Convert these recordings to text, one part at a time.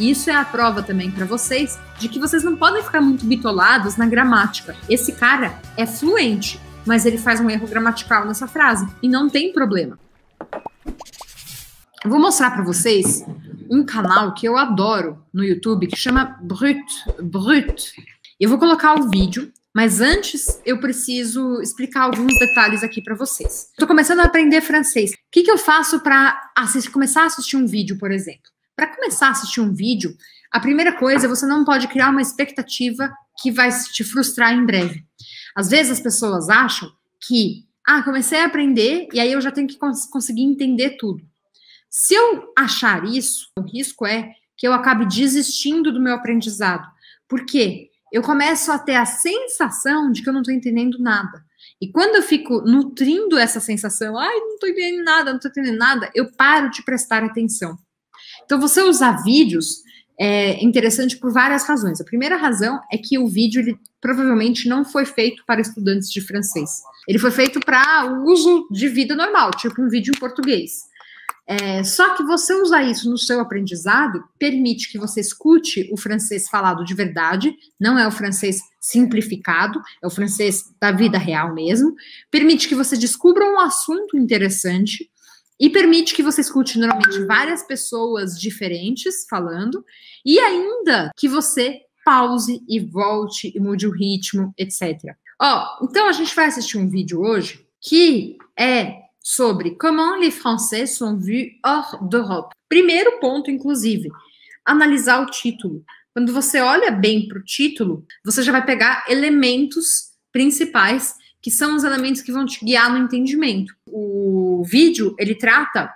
E isso é a prova também para vocês de que vocês não podem ficar muito bitolados na gramática. Esse cara é fluente, mas ele faz um erro gramatical nessa frase e não tem problema. Eu vou mostrar para vocês um canal que eu adoro no YouTube que chama Brut. Eu vou colocar o vídeo, mas antes eu preciso explicar alguns detalhes aqui para vocês. Estou começando a aprender francês. O que que eu faço para começar a assistir um vídeo, por exemplo? Para começar a assistir um vídeo, a primeira coisa, você não pode criar uma expectativa que vai te frustrar em breve. Às vezes as pessoas acham que, comecei a aprender e aí eu já tenho que conseguir entender tudo. Se eu achar isso, o risco é que eu acabe desistindo do meu aprendizado. Por quê? Eu começo a ter a sensação de que eu não estou entendendo nada. E quando eu fico nutrindo essa sensação, não estou entendendo nada, não estou entendendo nada, eu paro de prestar atenção. Então, você usar vídeos é interessante por várias razões. A primeira razão é que o vídeo ele provavelmente não foi feito para estudantes de francês. Ele foi feito para uso de vida normal, tipo um vídeo em português. Só que você usar isso no seu aprendizado permite que você escute o francês falado de verdade, não é o francês simplificado, é o francês da vida real mesmo. Permite que você descubra um assunto interessante e permite que você escute normalmente várias pessoas diferentes falando, e ainda que você pause e volte e mude o ritmo, etc. Então a gente vai assistir um vídeo hoje que é sobre comment les Français sont vus hors d'Europe. Primeiro ponto, inclusive, analisar o título. Quando você olha bem para o título, você já vai pegar elementos principais que são os elementos que vão te guiar no entendimento. O vídeo, ele trata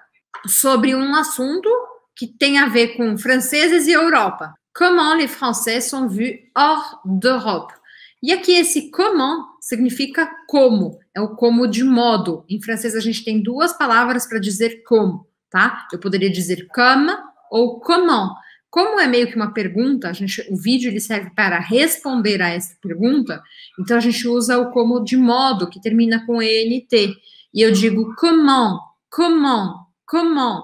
sobre um assunto que tem a ver com franceses e Europa. Comment les Français sont vus hors d'Europe. E aqui esse comment significa como. É o como de modo. Em francês a gente tem duas palavras para dizer como, tá? Eu poderia dizer comme ou comment. Como é meio que uma pergunta, o vídeo ele serve para responder a essa pergunta, então a gente usa o como de modo, que termina com ENT. E eu digo comment, comment, comment,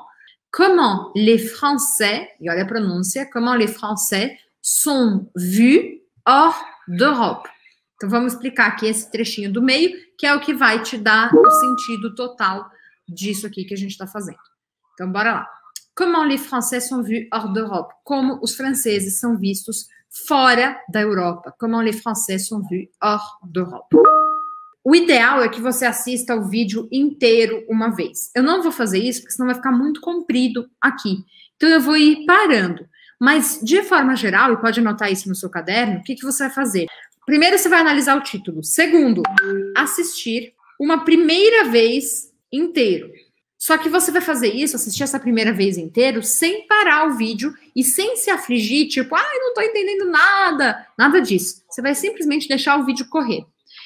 comment les Français, e olha a pronúncia, comment les Français sont vus hors d'Europe. Então vamos explicar aqui esse trechinho do meio, que é o que vai te dar o sentido total disso aqui que a gente está fazendo. Então bora lá. Comment les Français sont vus hors d'Europe? Como os franceses são vistos fora da Europa. Comment les Français sont vus hors d'Europe? O ideal é que você assista o vídeo inteiro uma vez. Eu não vou fazer isso, porque senão vai ficar muito comprido aqui. Então, eu vou ir parando. Mas, de forma geral, e pode anotar isso no seu caderno, o que que você vai fazer? Primeiro, você vai analisar o título. Segundo, assistir uma primeira vez inteiro. Só que você vai fazer isso, assistir essa primeira vez inteiro, sem parar o vídeo e sem se afligir, tipo, não tô entendendo nada. Nada disso. Você vai simplesmente deixar o vídeo correr.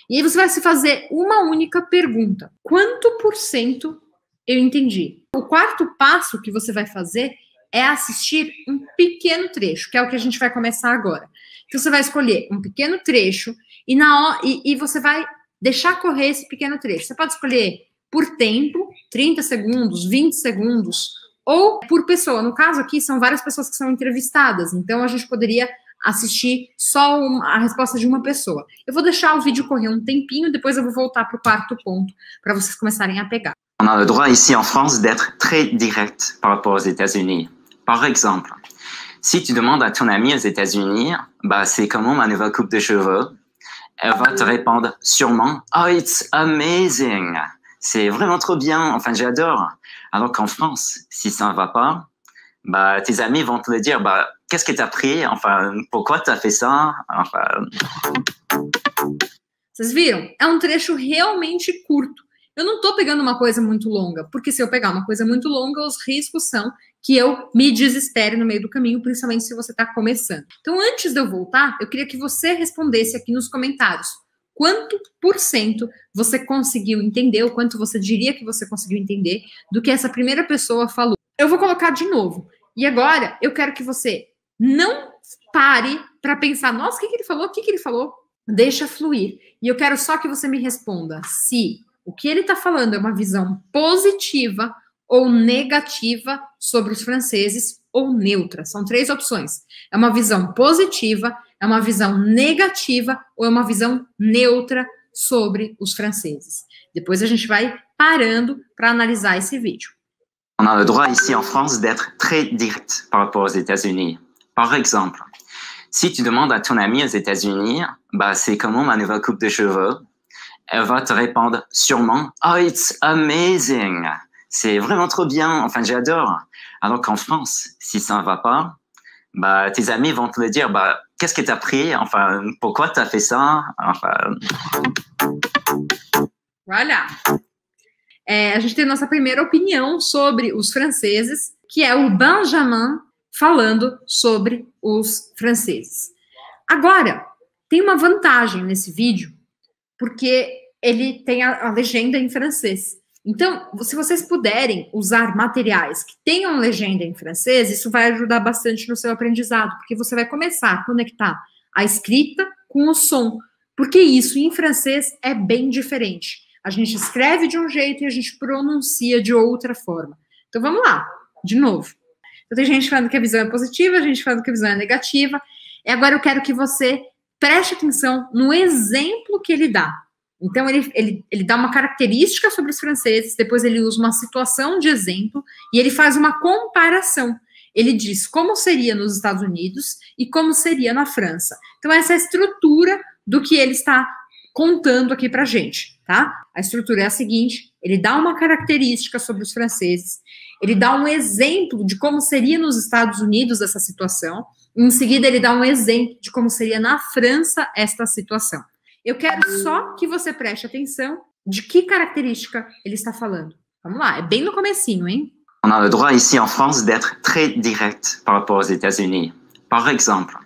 E aí você vai se fazer uma única pergunta. Quanto por cento eu entendi? O quarto passo que você vai fazer é assistir um pequeno trecho, que é o que a gente vai começar agora. Então você vai escolher um pequeno trecho e você vai deixar correr esse pequeno trecho. Você pode escolher por tempo, 30 segundos, 20 segundos, ou por pessoa. No caso aqui, são várias pessoas que são entrevistadas, então a gente poderia assistir só a resposta de uma pessoa. Eu vou deixar o vídeo correr um tempinho, depois eu vou voltar para o quarto ponto, para vocês começarem a pegar. On a le droit ici en France d'être très direct par rapport aux États-Unis. Par exemple, si tu demandes à ton ami aux États-Unis, c'est comment ma nouvelle coupe de cheveux, elle va te répondre sûrement, it's amazing. C'est vraiment trop bien, j'adore. Alors qu'en France, si ça ne va pas, tes amis vont te le dire, qu'est-ce que tu as pris, pourquoi tu as fait ça, Vocês viram? É um trecho realmente curto. Eu não estou pegando uma coisa muito longa, porque se eu pegar uma coisa muito longa, os riscos são que eu me desespere no meio do caminho, principalmente se você está começando. Então, antes de eu voltar, eu queria que você respondesse aqui nos comentários. Quanto por cento você conseguiu entender, ou quanto você diria que você conseguiu entender do que essa primeira pessoa falou? Eu vou colocar de novo. E agora, eu quero que você não pare para pensar, nossa, o que ele falou? O que ele falou? Deixa fluir. E eu quero só que você me responda se o que ele está falando é uma visão positiva ou negativa sobre os franceses ou neutra. São três opções. É uma visão positiva, é uma visão negativa ou é uma visão neutra sobre os franceses. Depois a gente vai parando para analisar esse vídeo. On a le droit ici en France d'être très direct par rapport aux États-Unis. Par exemple, si tu demandes à ton ami aux États-Unis, bah c'est comment ma nouvelle coupe de cheveux, elle va te répondre sûrement "Oh, it's amazing." C'est vraiment trop bien, enfin j'adore. Alors qu'en France, si ça ne va pas, bah tes amis vont te le dire bah qu'est-ce que tu as pris, enfin pourquoi tu as fait ça, enfin Voilà. É, a gente tem nossa primeira opinião sobre os franceses, que é o Benjamin falando sobre os franceses. Agora, tem uma vantagem nesse vídeo, porque ele tem a legenda em francês. Então, se vocês puderem usar materiais que tenham legenda em francês, isso vai ajudar bastante no seu aprendizado, porque você vai começar a conectar a escrita com o som, porque isso em francês é bem diferente. A gente escreve de um jeito e a gente pronuncia de outra forma. Então, vamos lá, de novo. Então, tem gente falando que a visão é positiva, a gente falando que a visão é negativa. E agora eu quero que você preste atenção no exemplo que ele dá. Então, ele dá uma característica sobre os franceses, depois ele usa uma situação de exemplo e ele faz uma comparação. Ele diz como seria nos Estados Unidos e como seria na França. Então, essa é a estrutura do que ele está contando aqui pra gente, tá? A estrutura é a seguinte, ele dá uma característica sobre os franceses, ele dá um exemplo de como seria nos Estados Unidos essa situação, em seguida ele dá um exemplo de como seria na França esta situação. Eu quero só que você preste atenção de que característica ele está falando. Vamos lá, é bem no comecinho, hein? On a le droit ici en France d'être très direct par rapport aux États-Unis. Par exemple.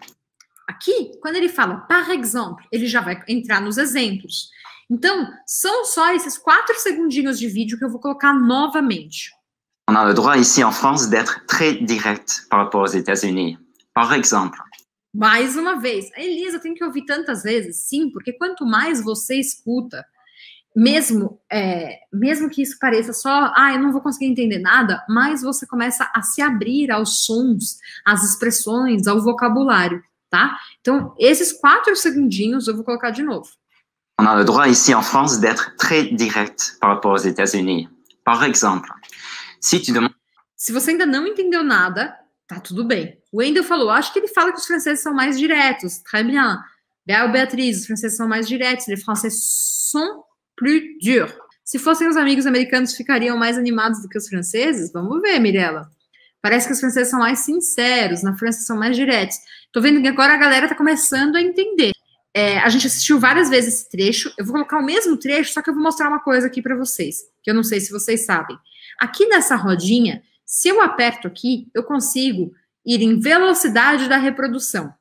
Aqui, quando ele fala, par exemple, ele já vai entrar nos exemplos. Então, são só esses 4 segundinhos de vídeo que eu vou colocar novamente. On a le droit ici en France d'être très direct par rapport aux États-Unis. Par exemple. Mais uma vez. Elisa, eu tenho que ouvir tantas vezes. Sim, porque quanto mais você escuta, mesmo que isso pareça só, eu não vou conseguir entender nada, mas você começa a se abrir aos sons, às expressões, ao vocabulário. Tá? Então, esses 4 segundinhos eu vou colocar de novo. On a le droit ici en France d'être très direct par rapport aux États-Unis. Par exemple, si tu demandes... Se você ainda não entendeu nada, tá tudo bem. O Wendel falou, acho que ele fala que os franceses são mais diretos. Très bien. Beatriz, os franceses são mais diretos. Les français sont plus durs. Se fossem os amigos americanos, ficariam mais animados do que os franceses? Vamos ver, Mirella. Parece que os franceses são mais sinceros, na França são mais diretos. Tô vendo que agora a galera tá começando a entender. É, a gente assistiu várias vezes esse trecho, eu vou colocar o mesmo trecho, só que eu vou mostrar uma coisa aqui para vocês, que eu não sei se vocês sabem. Aqui nessa rodinha, se eu aperto aqui, eu consigo ir em velocidade da reprodução.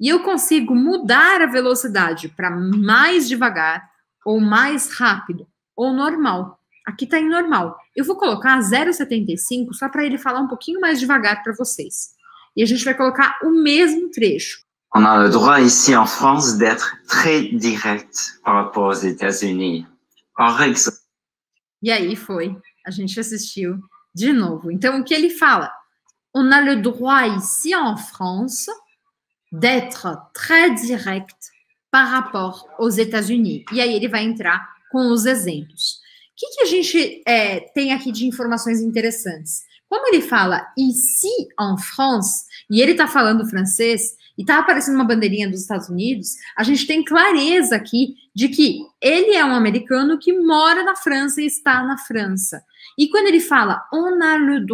E eu consigo mudar a velocidade para mais devagar, ou mais rápido, ou normal. Aqui tá em normal. Eu vou colocar 0,75 só para ele falar um pouquinho mais devagar para vocês. E a gente vai colocar o mesmo trecho. On a le droit ici en France d'être très direct par rapport aux États-Unis. Par exemple. E aí foi. A gente assistiu de novo. Então o que ele fala? On a le droit ici en France d'être très direct par rapport aux États-Unis. E aí ele vai entrar com os exemplos. O que a gente tem aqui de informações interessantes? Como ele fala ici en France, e ele está falando francês, e está aparecendo uma bandeirinha dos Estados Unidos, a gente tem clareza aqui de que ele é um americano que mora na França e está na França. E quando ele fala on a le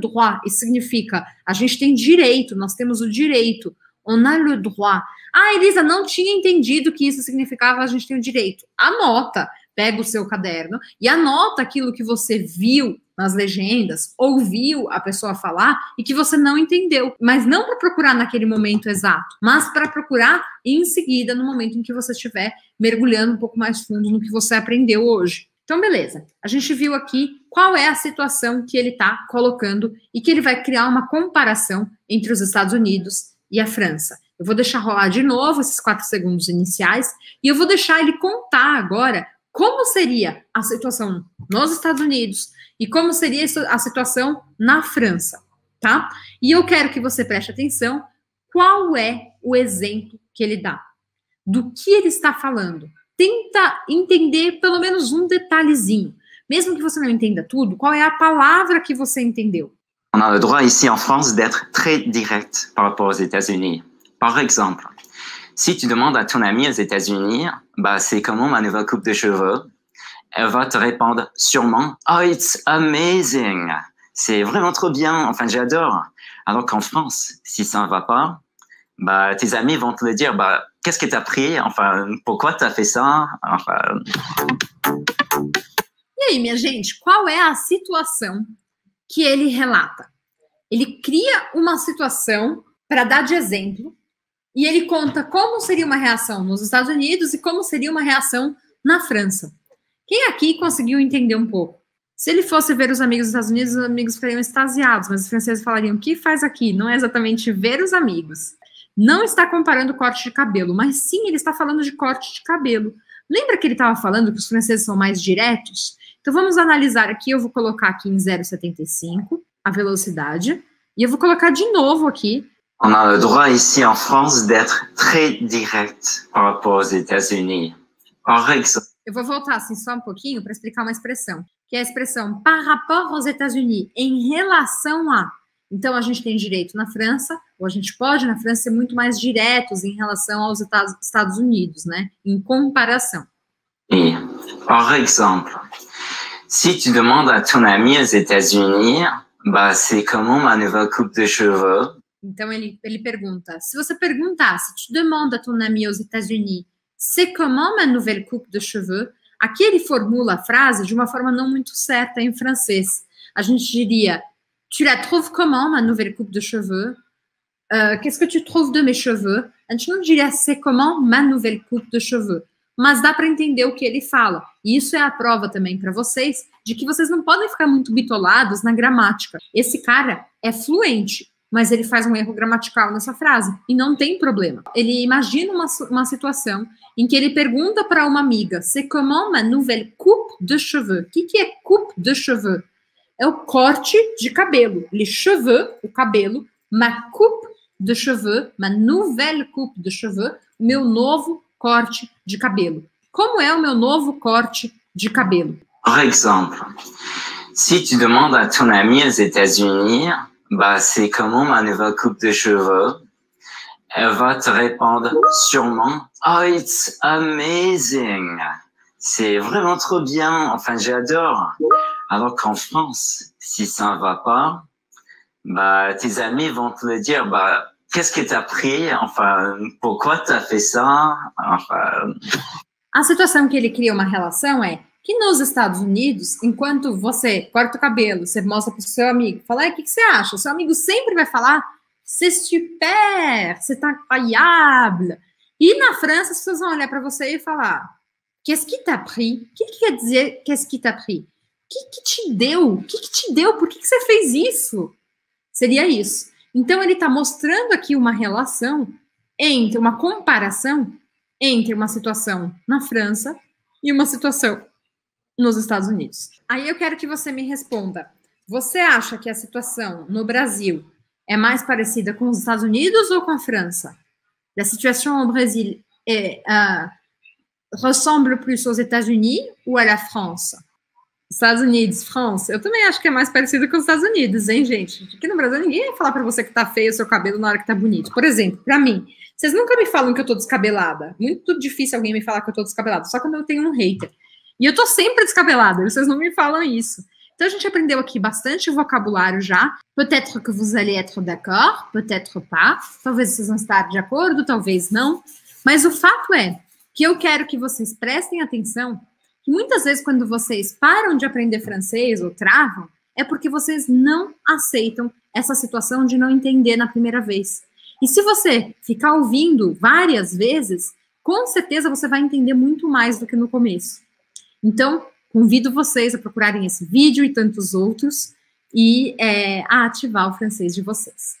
droit, isso significa a gente tem direito, nós temos o direito. On a le droit. Ah, Elisa, não tinha entendido que isso significava a gente tem o direito. Anota. Pega o seu caderno e anota aquilo que você viu nas legendas, ouviu a pessoa falar e que você não entendeu. Mas não para procurar naquele momento exato, mas para procurar em seguida, no momento em que você estiver mergulhando um pouco mais fundo no que você aprendeu hoje. Então, beleza. A gente viu aqui qual é a situação que ele está colocando e que ele vai criar uma comparação entre os Estados Unidos e a França. Eu vou deixar rolar de novo esses 4 segundos iniciais e eu vou deixar ele contar agora como seria a situação nos Estados Unidos e como seria a situação na França. tá? E eu quero que você preste atenção qual é o exemplo que ele dá, do que ele está falando. Tenta entender pelo menos um detalhezinho. Mesmo que você não entenda tudo, qual é a palavra que você entendeu? On a le droit ici en France d'être très direct par rapport aux États-Unis. Par exemple, si tu demandes à ton ami aux États-Unis, bah c'est comment ma nouvelle coupe de cheveux, elle va te répondre sûrement « Oh, it's amazing !» C'est vraiment trop bien, enfin j'adore. Alors qu'en France, si ça ne va pas, bah tes amis vont te le dire, bah qu'est-ce que t'as pris, enfin pourquoi t'as fait ça, enfin... E aí, minha gente, qual é a situação que ele relata? Ele cria uma situação para dar de exemplo e ele conta como seria uma reação nos Estados Unidos e como seria uma reação na França. Quem aqui conseguiu entender um pouco? Se ele fosse ver os amigos dos Estados Unidos, os amigos ficariam extasiados, mas os franceses falariam, o que faz aqui? Não é exatamente ver os amigos. Não está comparando corte de cabelo, mas sim ele está falando de corte de cabelo. Lembra que ele estava falando que os franceses são mais diretos? Então, vamos analisar aqui, eu vou colocar aqui em 0,75, a velocidade, e eu vou colocar de novo aqui. On a le droit ici en France d'être très direct par rapport aux États-Unis. Eu vou voltar assim só um pouquinho para explicar uma expressão, que é a expressão par rapport aux États-Unis, em relação a. Então, a gente tem direito na França, ou a gente pode na França ser muito mais diretos em relação aos Estados Unidos, né? Em comparação. E, por exemplo, si tu demandes à ton ami aux États-Unis, bah, c'est comment ma nouvelle coupe de cheveux? Então ele pergunta, se você perguntar, se tu demandes à ton ami aux États-Unis, c'est comment ma nouvelle coupe de cheveux? Aqui ele formula a frase de uma forma não muito certa em francês. A gente diria, tu la trouves comment ma nouvelle coupe de cheveux? Qu'est-ce que tu trouves de mes cheveux? A gente não diria, c'est comment ma nouvelle coupe de cheveux? Mas dá para entender o que ele fala. E isso é a prova também para vocês de que vocês não podem ficar muito bitolados na gramática. Esse cara é fluente, mas ele faz um erro gramatical nessa frase. E não tem problema. Ele imagina uma situação em que ele pergunta para uma amiga: c'est comment ma nouvelle coupe de cheveux? O que é coupe de cheveux? É o corte de cabelo. Les cheveux, o cabelo, ma coupe de cheveux, ma nouvelle coupe de cheveux, meu novo corte de cabelo. Como é o meu novo corte de cabelo? Por exemplo, se tu demandes à ton ami aux États-Unis, bah c'est comment ma nouvelle coupe de cheveux? Elle va te répondre sûrement, oh, it's amazing. C'est vraiment trop bien, enfin j'adore. Alors qu'en France, si ça ne va pas, bah tes amis vont te le dire, bah qu'est-ce que t'as pris? Enfin, pourquoi t'as fait ça? Enfin... A situação que ele cria uma relação é que nos Estados Unidos, enquanto você corta o cabelo, você mostra para o seu amigo, fala, o que você acha? O seu amigo sempre vai falar, c'est super, c'est incroyable. E na França, as pessoas vão olhar para você e falar, qu'est-ce que t'as pris? O que quer dizer qu'est-ce que t'as pris? O que te deu? O que te deu? Por que você fez isso? Seria isso. Então, ele está mostrando aqui uma relação entre, uma comparação entre uma situação na França e uma situação nos Estados Unidos. Aí eu quero que você me responda. Você acha que a situação no Brasil é mais parecida com os Estados Unidos ou com a França? La situation au Brésil ressemble plus aux États-Unis ou à la France? Estados Unidos, França, eu também acho que é mais parecido com os Estados Unidos, hein, gente? Aqui no Brasil ninguém vai falar pra você que tá feio o seu cabelo na hora que tá bonito. Por exemplo, pra mim, vocês nunca me falam que eu tô descabelada. Muito difícil alguém me falar que eu tô descabelada, só quando eu tenho um hater. E eu tô sempre descabelada, vocês não me falam isso. Então a gente aprendeu aqui bastante vocabulário já. Peut-être que vous allez être d'accord, peut-être pas. Talvez vocês vão estar de acordo, talvez não. Mas o fato é que eu quero que vocês prestem atenção que muitas vezes quando vocês param de aprender francês ou travam, é porque vocês não aceitam essa situação de não entender na primeira vez. E se você ficar ouvindo várias vezes, com certeza você vai entender muito mais do que no começo. Então, convido vocês a procurarem esse vídeo e tantos outros e a ativar o francês de vocês.